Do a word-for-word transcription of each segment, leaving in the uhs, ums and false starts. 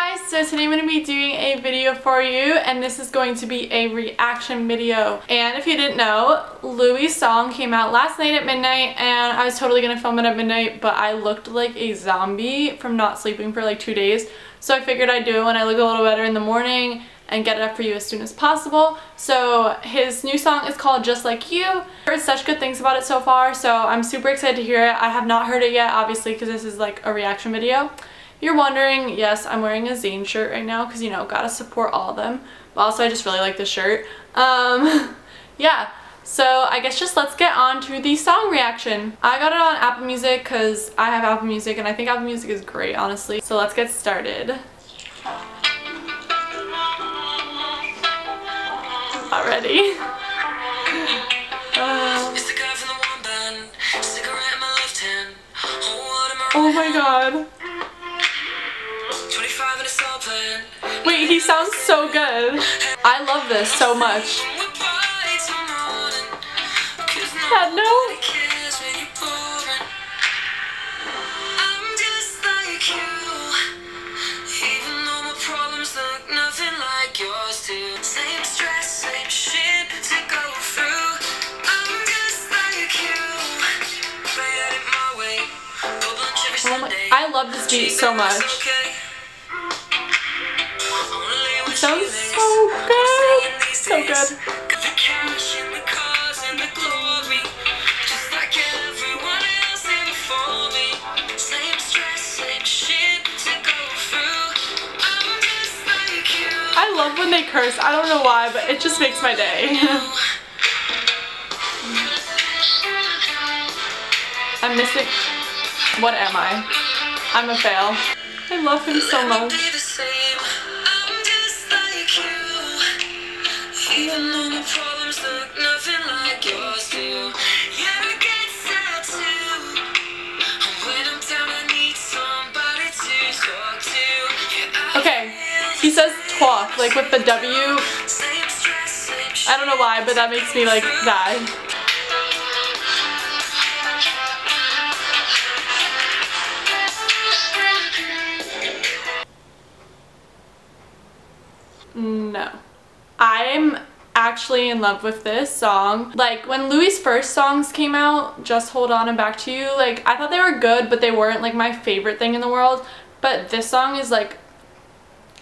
guys, so today I'm going to be doing a video for you, and this is going to be a reaction video. And if you didn't know, Louis' song came out last night at midnight, and I was totally going to film it at midnight, but I looked like a zombie from not sleeping for like two days. So I figured I'd do it when I look a little better in the morning and get it up for you as soon as possible. So his new song is called Just Like You. I've heard such good things about it so far, so I'm super excited to hear it. I have not heard it yet, obviously, because this is like a reaction video. If you're wondering, yes, I'm wearing a Zayn shirt right now because, you know, gotta support all of them. But also, I just really like this shirt. Um, yeah. So I guess just let's get on to the song reaction. I got it on Apple Music because I have Apple Music, and I think Apple Music is great, honestly. So let's get started. Already. Uh, oh my god. Wait, he sounds so good. I love this so much. That note. Oh my, I love this beat so much. It sounds so good. So good. I love when they curse. I don't know why, but it just makes my day. I'm missing. What am I? I'm a fail. I love him so much. Okay, he says talk, like with the W. I don't know why, but that makes me like die. No. I'm actually in love with this song. Like, when Louis' first songs came out, Just Hold On and Back to You, like, I thought they were good, but they weren't, like, my favorite thing in the world. But this song is, like,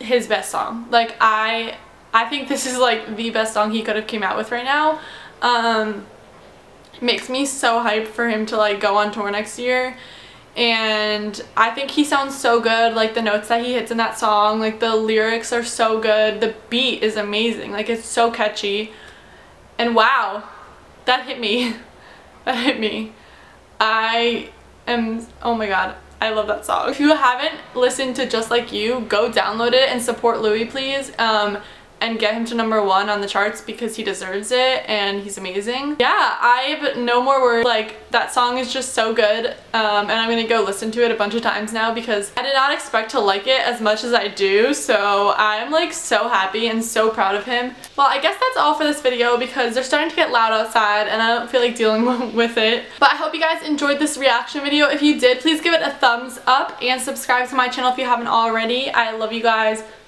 his best song. Like, I I think this is, like, the best song he could have came out with right now. Um, makes me so hyped for him to, like, go on tour next year. And I think he sounds so good, like the notes that he hits in that song, like the lyrics are so good, the beat is amazing, like it's so catchy. And wow, that hit me. That hit me. I am, oh my god, I love that song. If you haven't listened to Just Like You, go download it and support Louis, please. Um, and get him to number one on the charts because he deserves it and he's amazing. Yeah, I have no more words. Like, that song is just so good, um, and I'm gonna go listen to it a bunch of times now because I did not expect to like it as much as I do, so I'm like so happy and so proud of him. Well, I guess that's all for this video because they're starting to get loud outside and I don't feel like dealing with it. But I hope you guys enjoyed this reaction video. If you did, please give it a thumbs up and subscribe to my channel if you haven't already. I love you guys